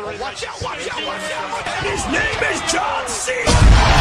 Watch out, watch out, watch out! And his name is John Cena!